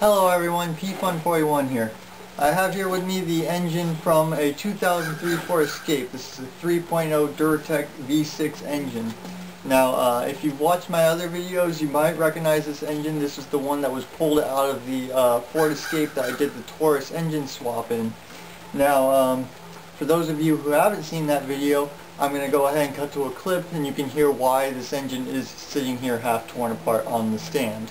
Hello everyone, pfun41 here. I have here with me the engine from a 2003 Ford Escape. This is a 3.0 Duratec V6 engine. Now, if you've watched my other videos, you might recognize this engine. This is the one that was pulled out of the Ford Escape that I did the Taurus engine swap in. Now, for those of you who haven't seen that video, I'm going to go ahead and cut to a clip and you can hear why this engine is sitting here half torn apart on the stand.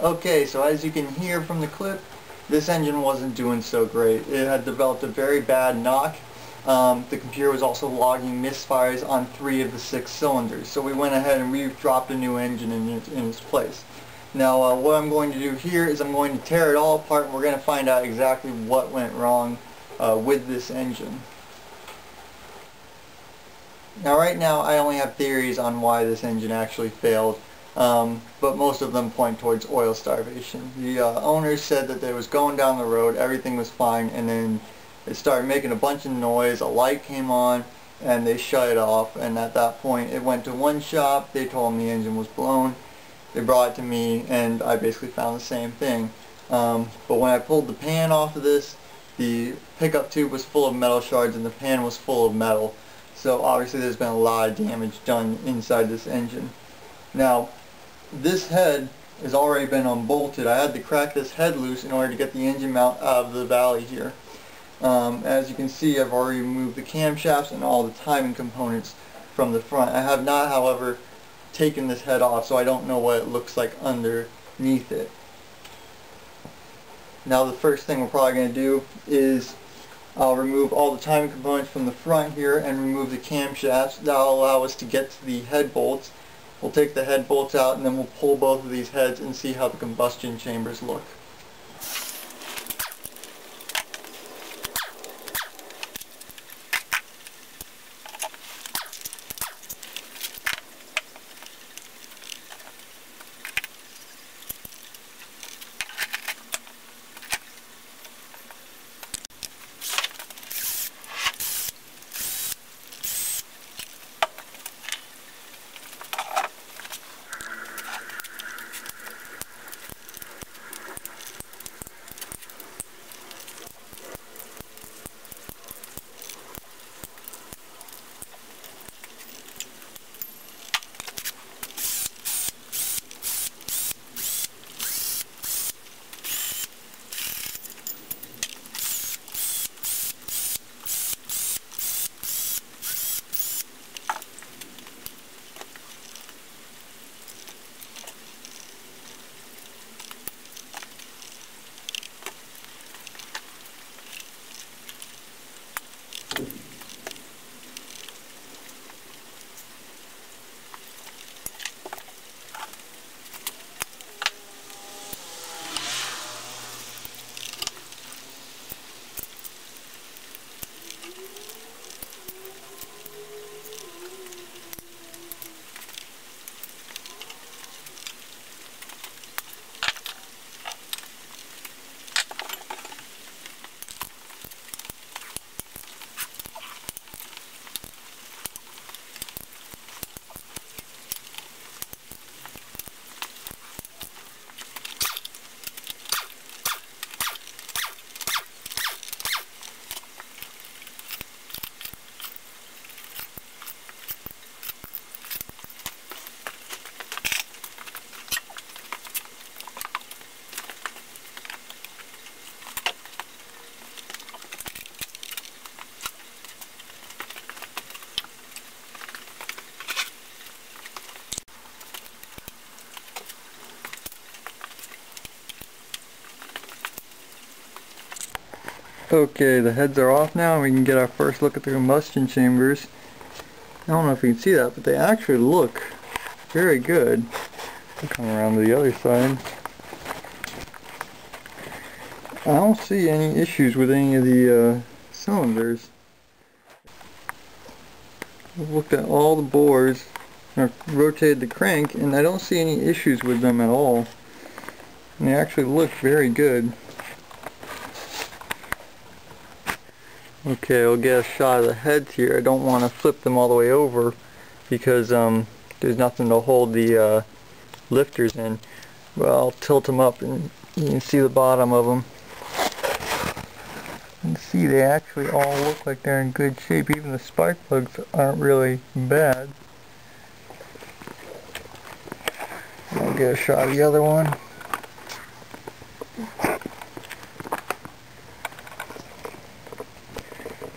Okay, so as you can hear from the clip, this engine wasn't doing so great. It had developed a very bad knock. The computer was also logging misfires on 3 of the 6 cylinders. So we went ahead and we dropped a new engine in its place. Now what I'm going to do here is I'm going to tear it all apart and we're going to find out exactly what went wrong with this engine. Now right now I only have theories on why this engine actually failed. But most of them point towards oil starvation. The owners said that they was going down the road, everything was fine, and then it started making a bunch of noise, a light came on, and they shut it off, and at that point it went to one shop, they told them the engine was blown, they brought it to me, and I basically found the same thing. But when I pulled the pan off of this, the pickup tube was full of metal shards and the pan was full of metal, so obviously there's been a lot of damage done inside this engine. Now, this head has already been unbolted. I had to crack this head loose in order to get the engine mount out of the valley here. As you can see, I've already removed the camshafts and all the timing components from the front. I have not, however, taken this head off, so I don't know what it looks like underneath it. Now the first thing we're probably going to do is I'll remove all the timing components from the front here and remove the camshafts. That will allow us to get to the head bolts. We'll take the head bolts out and then we'll pull both of these heads and see how the combustion chambers look. Okay, the heads are off now and we can get our first look at the combustion chambers. I don't know if you can see that, but they actually look very good. I'll come around to the other side. I don't see any issues with any of the cylinders. I've looked at all the bores and I've rotated the crank and I don't see any issues with them at all. and they actually look very good. Okay, we'll get a shot of the heads here. I don't want to flip them all the way over because there's nothing to hold the lifters in. Well, I'll tilt them up and you can see the bottom of them. You can see they actually all look like they're in good shape. Even the spark plugs aren't really bad. I'll get a shot of the other one.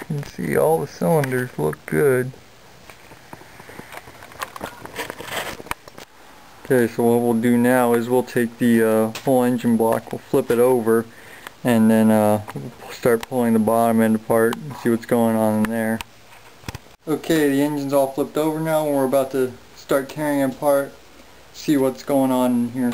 You can see all the cylinders look good. Okay, so what we'll do now is we'll take the whole engine block, we'll flip it over, and then we'll start pulling the bottom end apart and see what's going on in there. Okay, the engine's all flipped over now, and we're about to start tearing it apart, see what's going on in here.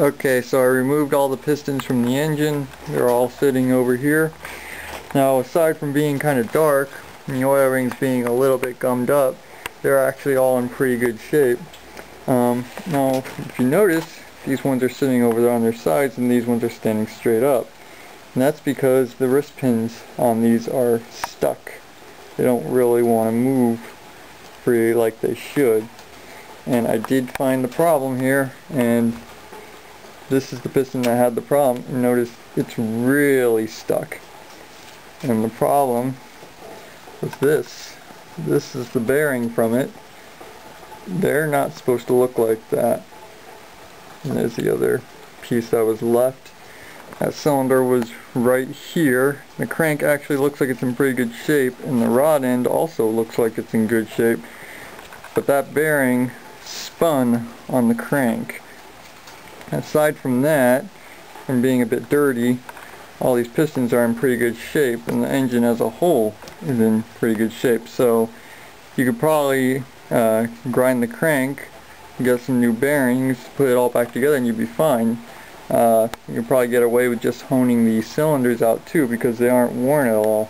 Okay, so I removed all the pistons from the engine. They're all sitting over here. Now, aside from being kind of dark and the oil rings being a little bit gummed up, they're actually all in pretty good shape. Now, if you notice, these ones are sitting over there on their sides and these ones are standing straight up. And that's because the wrist pins on these are stuck. They don't really want to move free like they should. And I did find the problem here, and this is the piston that had the problem. Notice it's really stuck. And the problem was this. This is the bearing from it. They're not supposed to look like that. And there's the other piece that was left. That cylinder was right here. The crank actually looks like it's in pretty good shape, and the rod end also looks like it's in good shape. But that bearing spun on the crank. Aside from that, from being a bit dirty, all these pistons are in pretty good shape, and the engine as a whole is in pretty good shape. So you could probably grind the crank, get some new bearings, put it all back together, and you'd be fine. You could probably get away with just honing the cylinders out too, because they aren't worn at all.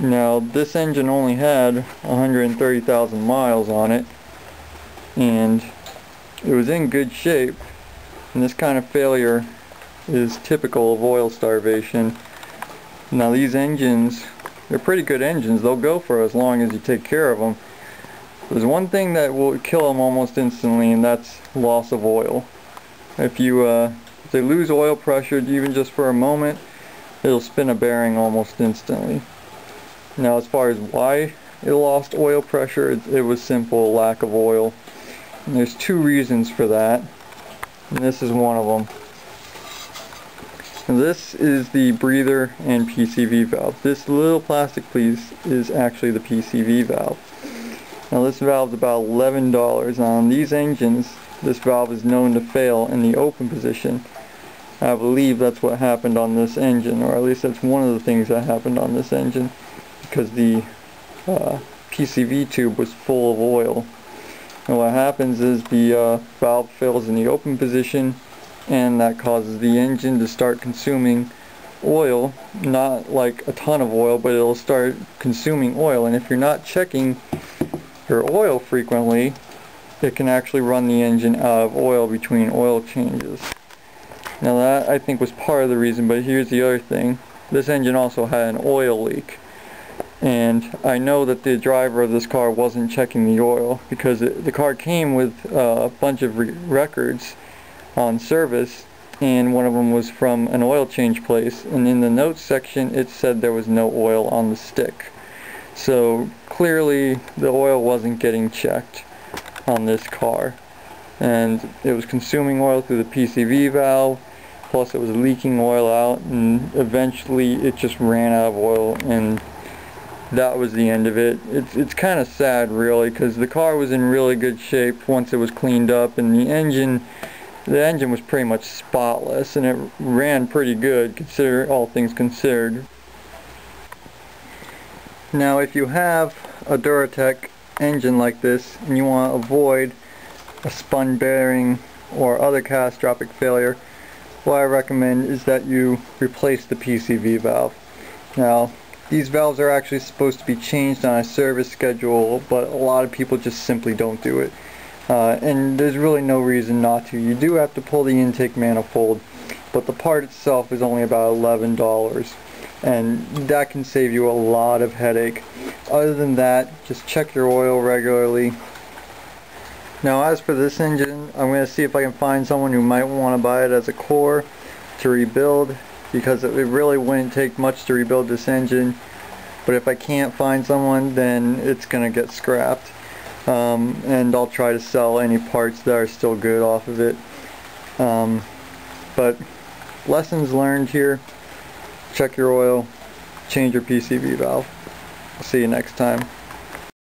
Now, this engine only had 130,000 miles on it, and it was in good shape, and this kind of failure is typical of oil starvation. Now, these engines, they're pretty good engines. They'll go for as long as you take care of them. There's one thing that will kill them almost instantly, and that's loss of oil. If they lose oil pressure even just for a moment, it'll spin a bearing almost instantly. Now, as far as why it lost oil pressure, it was simple lack of oil. And there's two reasons for that, and this is one of them. And this is the breather and PCV valve. This little plastic piece is actually the PCV valve. Now, this valve is about $11. Now, on these engines, this valve is known to fail in the open position. I believe that's what happened on this engine, or at least that's one of the things that happened on this engine, because the PCV tube was full of oil. And what happens is the valve fails in the open position, and that causes the engine to start consuming oil. Not like a ton of oil, but it'll start consuming oil. And if you're not checking your oil frequently, it can actually run the engine out of oil between oil changes. Now, that I think was part of the reason, but here's the other thing. This engine also had an oil leak. And I know that the driver of this car wasn't checking the oil, because the car came with a bunch of records on service, and one of them was from an oil change place, and in the notes section it said there was no oil on the stick. So clearly the oil wasn't getting checked on this car. and it was consuming oil through the PCV valve, plus it was leaking oil out, and eventually it just ran out of oil, and that was the end of it. It's kind of sad, really, because the car was in really good shape once it was cleaned up, and the engine was pretty much spotless, and it ran pretty good, consider all things considered. Now, if you have a Duratec engine like this and you want to avoid a spun bearing or other catastrophic failure, what I recommend is that you replace the PCV valve. Now, these valves are actually supposed to be changed on a service schedule, but a lot of people just simply don't do it. And there's really no reason not to. You do have to pull the intake manifold, but the part itself is only about $11, and that can save you a lot of headache. Other than that, just check your oil regularly. Now, as for this engine, I'm going to see if I can find someone who might want to buy it as a core to rebuild, because it really wouldn't take much to rebuild this engine. But if I can't find someone, then it's going to get scrapped, and I'll try to sell any parts that are still good off of it. But lessons learned here: check your oil, change your PCV valve. See you next time.